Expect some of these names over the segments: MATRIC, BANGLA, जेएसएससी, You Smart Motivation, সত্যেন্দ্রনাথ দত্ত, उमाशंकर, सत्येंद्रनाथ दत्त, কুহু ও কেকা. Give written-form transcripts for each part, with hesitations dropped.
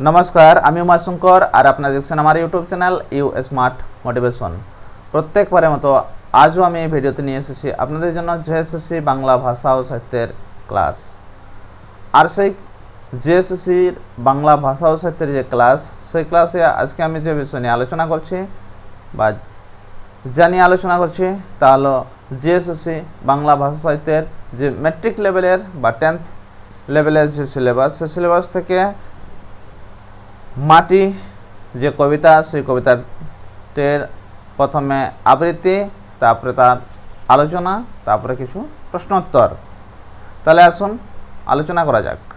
नमस्कार आमी उमाशंकर और अपना देखছেন हमारे YouTube channel you smart motivation. प्रत्येक बारे मतो आज आमी भिडियोते निये एसेछि आपनादेर जोन्नो जेएसएससी बांगला भाषा और साहित्येर क्लास। और सेई जेएसएससी बांगला भाषा और साहित्येर जे क्लास सेई क्लासे आजके आमी जे विषय निये आलोचना करछि बा जानिये आलोचना करछि ता हलो जेएसएससी बांगला भाषा साहित्येर जे मैट्रिक लेवलेर बा 10th लेवलेर जे सिलेबास सेई सिलेबास थेके माटी जो कविता से कवितार प्रथम आवृत्ति तारपरे तार आलोचना तारपरे किछु प्रश्नोत्तर। ताहले आसुन आलोचना करा जाक।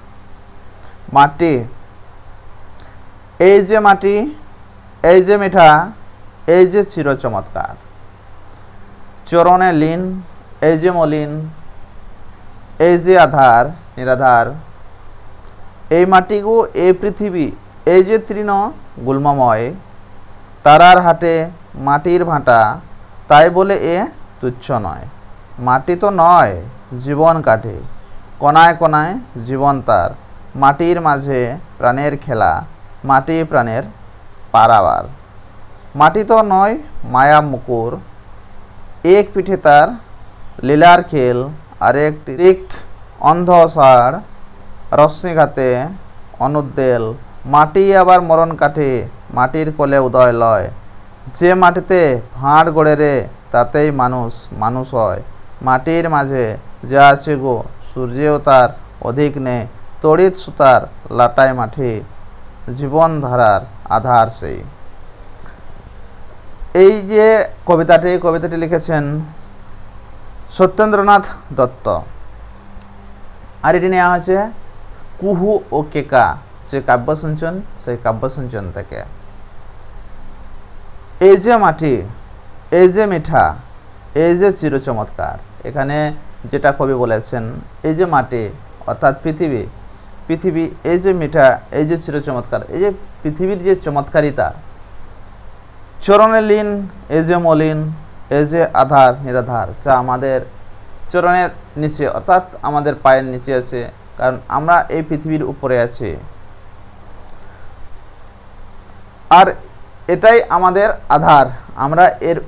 माटी एजे माटी एजे मिठा एजे चिर चमत्कार चरणे लीन एजे मलिन एजे आधार निराधार ए माटी को ए पृथ्वी एजे तृण गुल्ममय तारार हाटे माटीर भाटा ताई बोले ए तुच्छ नय। माटी तो नय जीवन काटे कोनाय कोनाय जीवन तार माटीर माझे प्राणेर खेला माटी प्राणेर पारावार। माटी तो नय माया मुकुर एक पीठे तार लीलार खेल और एक दिक अंधसार रश्मिघाते अनुद्वेल माटी आबार मरण काटे माटीर कोले उदय लय जे माटीते भाड़ गड़े रे तातेई मानुष मानुष हय। माटीर माझे जा आछे गो सूर्य तार अधिक ने तड़ित सुतार लाटाय माटी जीवनधारार आधार से। एई जे कविताटी लिखेछेन सत्येंद्रनाथ दत्त और एटी नेওয়া হয়েছে কুহু ও কেকা যে কাব্যসঞ্চয়ন সেই কাব্যসঞ্চয়ন থেকে। এই যে মাটি এই যে মিঠা এই যে চিরচমৎকার এখানে যেটা কবি বলেছেন এই যে মাটি অর্থাৎ পৃথিবী পৃথিবী এই যে মিঠা এই যে চিরচমৎকার এই যে পৃথিবীর যে চমৎকারিতা চরণে লীন এই যে মলিন এই যে আধার নিরাধার যা আমাদের চরণের নিচে অর্থাৎ আমাদের পায়ের নিচে আছে কারণ আমরা এই পৃথিবীর উপরে আছি আর এটাই আমাদের আধার আমরা এর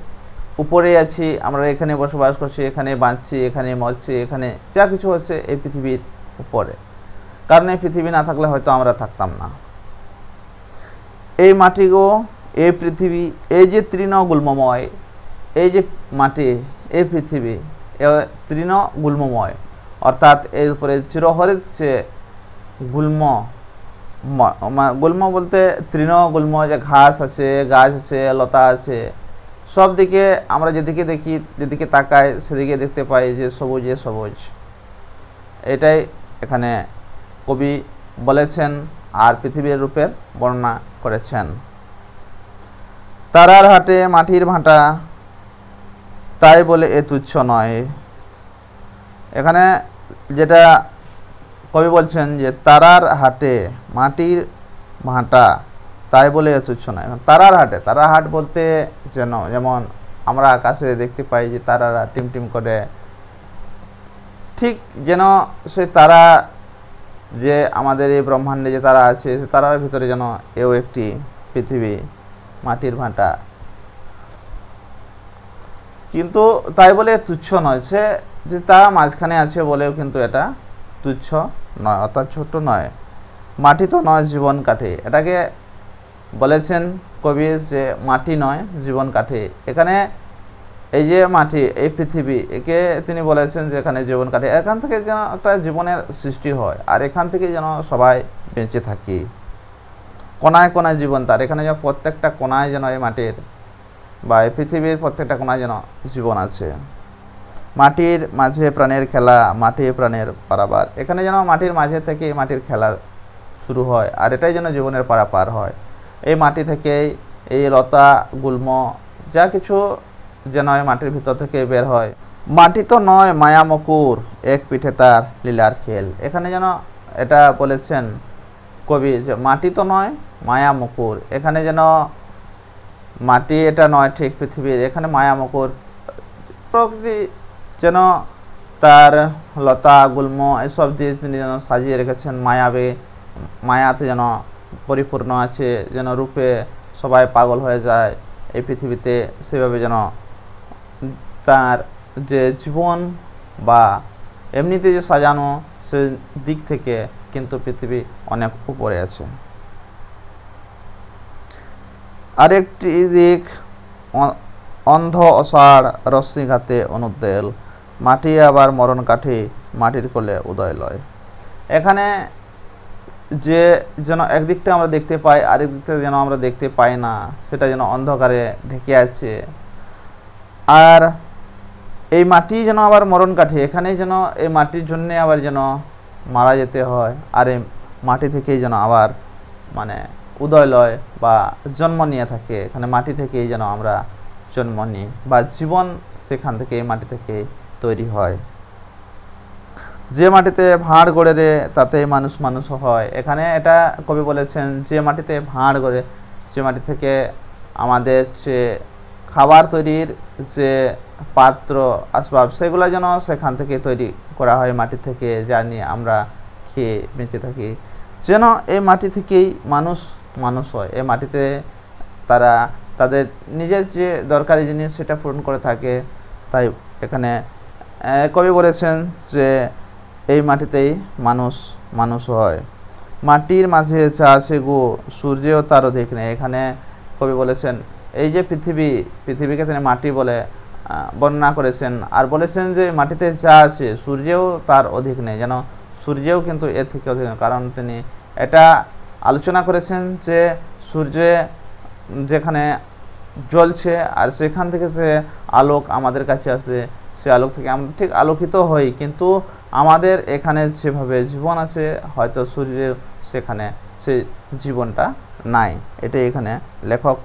উপরে আছি আমরা এখানে বসবাস করছি এখানে বাঁচছি এখানে মরছি এখানে যা কিছু হচ্ছে এই পৃথিবীর উপরে কারণ এই পৃথিবী না থাকলে হয়তো আমরা থাকতাম না। এই মাটি গো এই পৃথিবী এই যে তৃণ গুল্মময় এই যে মাটি এই পৃথিবী এ তৃণ গুল্মময় অর্থাৎ এর উপরে চিরহরিত যে গুল্ম गुल्म बोलते तृण गुल्म जो घास आछे गाछ आछे लता आछे सब दिके आमरा जेदिके देखी जेदिके ताकाय सेदिके देखते पाई जे सबुजे सबुज एटाई एखाने कवि बोलेछेन आर पृथिबीर रूपेर वर्णना करेछेन। तारार हाटे माटिर भाटा ताई बोले ए तुच्छ नय एखाने जेटा कवि बोलছেন যে तारार हाटे माटिर भाटा ताई बोले तुच्छ नय। तारार हाटे तारा हाट बोलते जेमन आमरा आकाशे देखते पाई जे तारारा टिम टिम करे ठीक जेन से तारा जे आमादेर ए ब्रह्मांडे जे तारा आछे से तारार भितरे जेन एओ एकटी पृथिबी माटिर भाटा किन्तु ताई बोले तुच्छ नय से जे तारा माझखाने आछे बोलेओ किन्तु एटा तुच्छ नय अर्थात छोट नय। माटी तो नय जीवन काटे एटाके बोलेছেন कवि जे माटी नय जीवन काटे एखाने ए जे माटी ए पृथ्वी एके तिनि बोलेছেন जे एखाने जीवन काटे एखान थेके जेन एकटा जीवनेर सृष्टि हय आर एखान थेके जेन सबाई बेंचे थाकि कोनाय कोनाय जीवन तार एखाने जेन प्रत्येकटा कोनाय जेन ए माटिर बा ए पृथ्वीर प्रत्येकटा कोनाय जेन जीवन आछे। माटिर माझे प्राणेर खेला माटी प्राणेर पारापार एखाने जेन माटिर माझे थेके माटिर खेला शुरू हय आर एटाई जेन जीवनेर पारापार हय। ए माटी थेके ए लता गुल्म जा किछु जेन ए माटिर भितर थेके बेर हय। माटी तो नय माया मुकुर एक पीठे तार लीलार खेल एखाने जेन एटा बोलेছেন कवि जे माटी तो नय माया मुकुर एखाने जेन माटी एटा नय ठीक पृथिबीर एखाने माया मुकुर प्रकृति जेन तार लता गुल्म एसब दिए तिनि जेन साजिए रेखेछेन मायाबे मायाते जेन परिपूर्ण आछे जेन रूपे सबाई पागल हो जाए ए पृथिवीते सेभाबे जेन तार जे जीवन बा एमनिते जे सजानो से दिक थेके किन्तु पृथिवी अनेक उपरे आछे। आरेकटी दिक अंध अषाढ़ रश्मिघाते अनुद्वेल माटी आबार मरण काठी माटिर कोले उदय लय। एखाने जे जेन एक दिकटा आमरा देखते पाई आरेक दिकटा जेन आमरा देखते पाई ना सेटा जेन अंधकारे ढेके आछे आर এই মাটি যেন আবার মরণ কাঠি। এখানে যেন এই মাটির জন্য আবার যেন মারা যেতে হয় আর এই মাটি থেকেই যেন আবার মানে উদয় লয় বা জন্ম নিয়ে থাকে। এখানে মাটি থেকেই যেন আমরা জন্ম নিই বা জীবন সেখান থেকে এই মাটি থেকে তৈরি হয়। যে মাটিতে ভাঁড় গড়ে রে তাতে মানুষ মানুষ হয়। এখানে এটা কবি বলেছেন যে মাটিতে ভাঁড় গড়ে, যে মাটি থেকে আমাদের যে খাবার তৈরির যে পাত্র আসবাব সেগুলো যেন সেখান থেকে তৈরি করা হয় মাটি থেকে, যা নিয়ে আমরা খেয়ে বেঁচে থাকি। যেন এই মাটি থেকেই মানুষ মানুষ হয়, এই মাটিতে তারা তাদের নিজের যে দরকারি জিনিস সেটা পূরণ করে থাকে। তাই এখানে কবি বলেছেন যে এই মাটিতেই মানুষ মানুষ হয়। মাটির মাঝে যা আছে গো সূর্যেও তারও দেখ নেই। এখানে কবি বলেছেন এই যে পৃথিবী, পৃথিবীকে তিনি মাটি বলে বর্ণনা করেছেন আর বলেছেন যে মাটিতে যা আছে সূর্যেও তার অধিক নেই। যেন সূর্যেও কিন্তু এর থেকে অধিক, কারণ তিনি এটা আলোচনা করেছেন যে সূর্য যেখানে জ্বলছে আর সেখান থেকে যে আলোক আমাদের কাছে আসে সে আলোক থেকে আমরা ঠিক আলোকিত হই, কিন্তু আমাদের এখানে যেভাবে জীবন আছে হয়তো সূর্যের সেখানে সে জীবনটা নাই। এটাই এখানে লেখক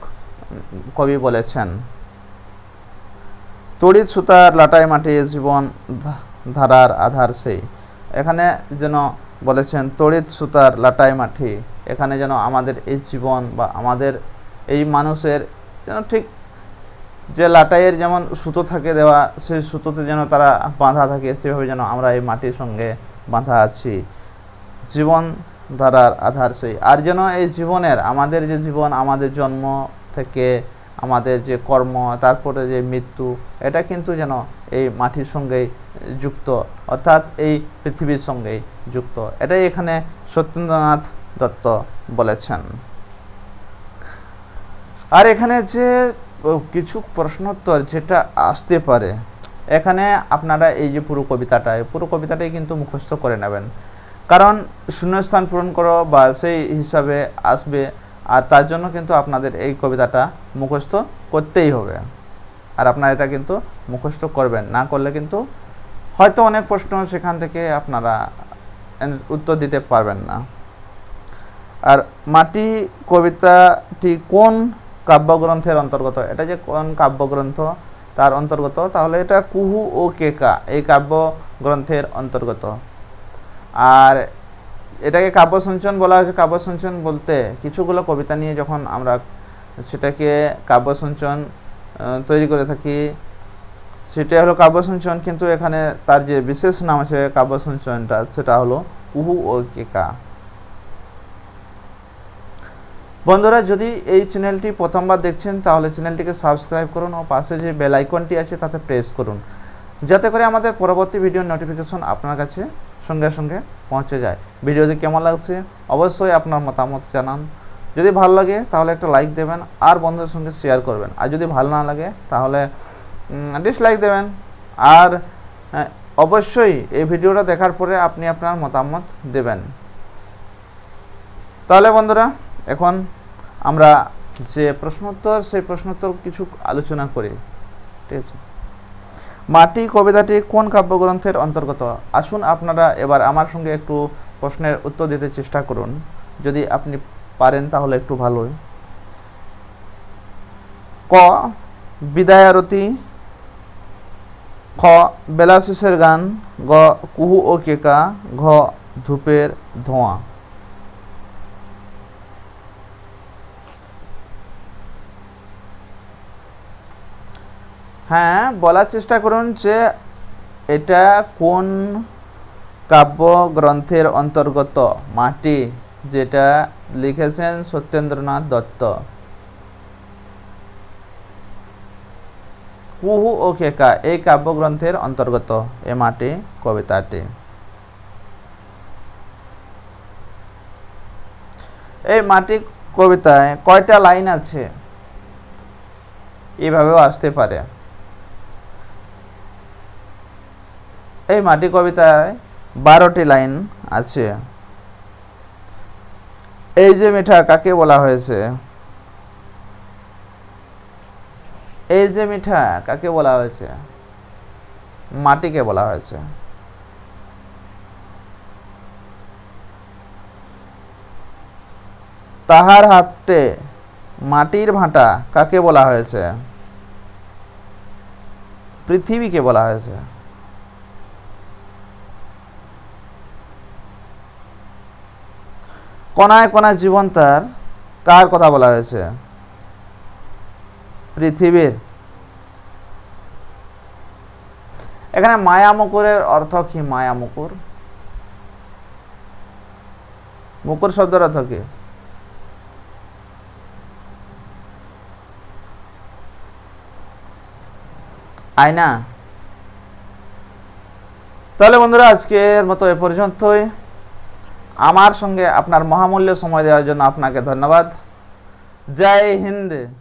কবি বলেছেন। তড়িৎ সুতার লাটাই মাটি জীবন ধারার আধার সেই। এখানে যেন বলেছেন তড়িৎ সুতার লাটাই মাটি, এখানে যেন আমাদের এই জীবন বা আমাদের এই মানুষের যেন ঠিক যে লাটাইয়ের যেমন সুতো থাকে দেওয়া সেই সুতোতে যেন তারা বাঁধা থাকে, সেভাবে যেন আমরা এই মাটির সঙ্গে বাঁধা আছি। জীবন ধারার আধার সেই। আর যেন এই জীবনের আমাদের যে জীবন, আমাদের জন্ম থেকে আমাদের যে কর্ম তারপরে যে মৃত্যু, এটা কিন্তু যেন এই মাটির সঙ্গেই যুক্ত, অর্থাৎ এই পৃথিবীর সঙ্গেই যুক্ত। এটাই এখানে সত্যেন্দ্রনাথ দত্ত বলেছেন। আর এখানে যে কিছু প্রশ্নোত্তর যেটা আসতে পারে, এখানে আপনারা এই যে পুরো কবিতাটা, পুরো কবিতাটাই কিন্তু মুখস্থ করে নেবেন, কারণ শূন্যস্থান পূরণ করো বা সেই হিসাবে আসবে। আর তার জন্য কিন্তু আপনাদের এই কবিতাটা মুখস্থ করতেই হবে। আর আপনারা এটা কিন্তু মুখস্থ করবেন, না করলে কিন্তু হয়তো অনেক প্রশ্ন সেখান থেকে আপনারা উত্তর দিতে পারবেন না। আর মাটি কবিতাটি কোন কাব্যগ্রন্থের অন্তর্গত, এটা যে কোন কাব্যগ্রন্থ তার অন্তর্গত, তাহলে এটা কুহু ও কেকা এই কাব্যগ্রন্থের অন্তর্গত। আর এটাকে কাব্য সঞ্চয়ন বলা হয়েছে। কাব্য সঞ্চয়ন বলতে কিছুগুলো কবিতা নিয়ে যখন আমরা সেটাকে কাব্য সঞ্চয়ন তৈরি করে থাকি সেটা হলো কাব্য সঞ্চয়ন, কিন্তু এখানে তার যে বিশেষ নাম আছে কাব্য সঞ্চয়নটা সেটা হলো কুহু ও কেকা। বন্ধুরা, যদি এই চ্যানেলটি প্রথমবার দেখছেন তাহলে চ্যানেলটিকে সাবস্ক্রাইব করুন ও পাশে যে বেল আইকনটি আছে তাতে প্রেস করুন, যাতে করে আমাদের পরবর্তী ভিডিওর নোটিফিকেশন আপনার কাছে সঙ্গে সঙ্গে পৌঁছে যায়। ভিডিওটি কেমন লাগছে অবশ্যই আপনার মতামত জানান। যদি ভালো লাগে তাহলে একটা লাইক দেবেন আর বন্ধুদের সঙ্গে শেয়ার করবেন, আর যদি ভালো না লাগে তাহলে ডিসলাইক দেবেন। আর অবশ্যই এই ভিডিওটা দেখার পরে আপনি আপনার মতামত দেবেন। তাহলে বন্ধুরা, এখন আমরা যে প্রশ্নোত্তর সেই প্রশ্নোত্তর কিছু আলোচনা করি, ঠিক আছে। মাটি কবিতাটি কোন কাব্যগ্রন্থের অন্তর্গত, আসুন আপনারা এবার আমার সঙ্গে একটু প্রশ্নের উত্তর দিতে চেষ্টা করুন, যদি আপনি পারেন তাহলে একটু ভালোই। ক বিদায়ারতি, খ বেলাশেষের গান, গ কুহু ও কেকা, ঘ ধূপের ধোঁয়া। হ্যাঁ, বলার চেষ্টা করুন যে এটা কোন কাব্যগ্রন্থের অন্তর্গত মাটি। যেটা লিখেছেন সত্যেন্দ্রনাথ দত্ত। কুহু ও কেকা এই কাব্যগ্রন্থের অন্তর্গত এমাটি কবিতাটি। এই মাটিক কবিতায় কয়টা লাইন আছে এভাবেও আসতে পারে। এই মাটি কবিতায় 12টি লাইন আছে। এই যে মিঠা কাকে বলা হয়েছে? এই যে মিঠা কাকে বলা হয়েছে? মাটিকে বলা হয়েছে। তাহার হাতে মাটির ভাঁটা কাকে বলা হয়েছে? পৃথিবীকে বলা হয়েছে। কোনায় কোনায় জীবন তার কার কথা বলা হয়েছে? পৃথিবীর। এখানে মায়া মুকুরের অর্থ কি? মায়া মুকুর, মুকুর শব্দের অর্থ কি? আয়না। তাহলে বন্ধুরা আজকের মতো এ পর্যন্তই। আমার সঙ্গে আপনার মহামূল্য সময় দেওয়ার জন্য আপনাকে ধন্যবাদ। জয় হিন্দ।